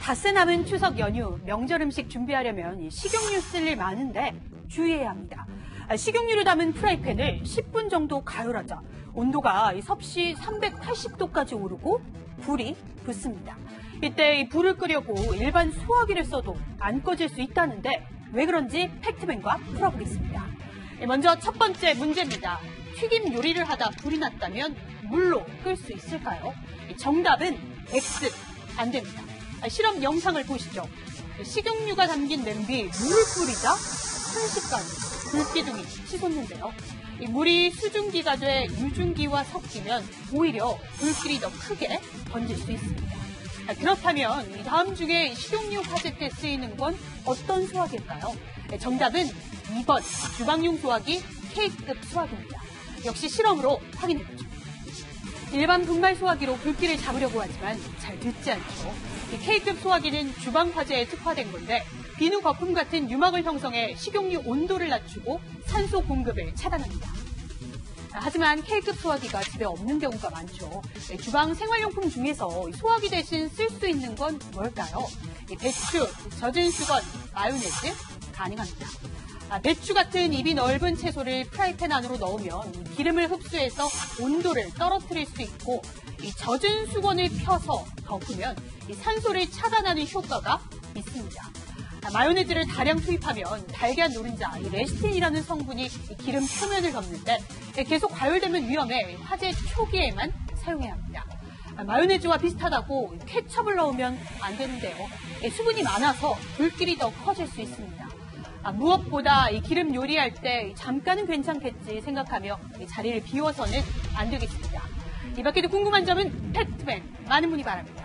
닷새 남은 추석 연휴, 명절 음식 준비하려면 식용유 쓸 일 많은데 주의해야 합니다. 식용유를 담은 프라이팬을 10분 정도 가열하자 온도가 섭씨 380도까지 오르고 불이 붙습니다. 이때 이 불을 끄려고 일반 소화기를 써도 안 꺼질 수 있다는데 왜 그런지 팩트맨과 풀어보겠습니다. 먼저 첫 번째 문제입니다. 튀김 요리를 하다 불이 났다면 물로 끌 수 있을까요? 정답은 X, 안 됩니다. 실험 영상을 보시죠. 식용유가 담긴 냄비 물을 뿌리자 순식간 불기둥이 치솟는데요. 이 물이 수증기가 돼 유증기와 섞이면 오히려 불길이 더 크게 번질 수 있습니다. 그렇다면 다음 중에 식용유 화재 때 쓰이는 건 어떤 소화기일까요? 정답은 2번 주방용 소화기 K급 소화기입니다. 역시 실험으로 확인해보죠. 일반 분말 소화기로 불길을 잡으려고 하지만 잘 듣지 않죠. K급 소화기는 주방 화재에 특화된 건데 비누 거품 같은 유막을 형성해 식용유 온도를 낮추고 산소 공급을 차단합니다. 하지만 K급 소화기가 집에 없는 경우가 많죠. 주방 생활용품 중에서 소화기 대신 쓸 수 있는 건 뭘까요? 배추, 젖은 수건, 마요네즈 가능합니다. 배추 같은 입이 넓은 채소를 프라이팬 안으로 넣으면 기름을 흡수해서 온도를 떨어뜨릴 수 있고 이 젖은 수건을 펴서 덮으면 산소를 차단하는 효과가 있습니다. 마요네즈를 다량 투입하면 달걀 노른자, 레시틴이라는 성분이 기름 표면을 덮는데 계속 과열되면 위험해 화재 초기에만 사용해야 합니다. 마요네즈와 비슷하다고 케첩을 넣으면 안 되는데요. 수분이 많아서 불길이 더 커질 수 있습니다. 무엇보다 기름 요리할 때 잠깐은 괜찮겠지 생각하며 자리를 비워서는 안 되겠습니다. 이 밖에도 궁금한 점은 팩트맨 많은 문의 바랍니다.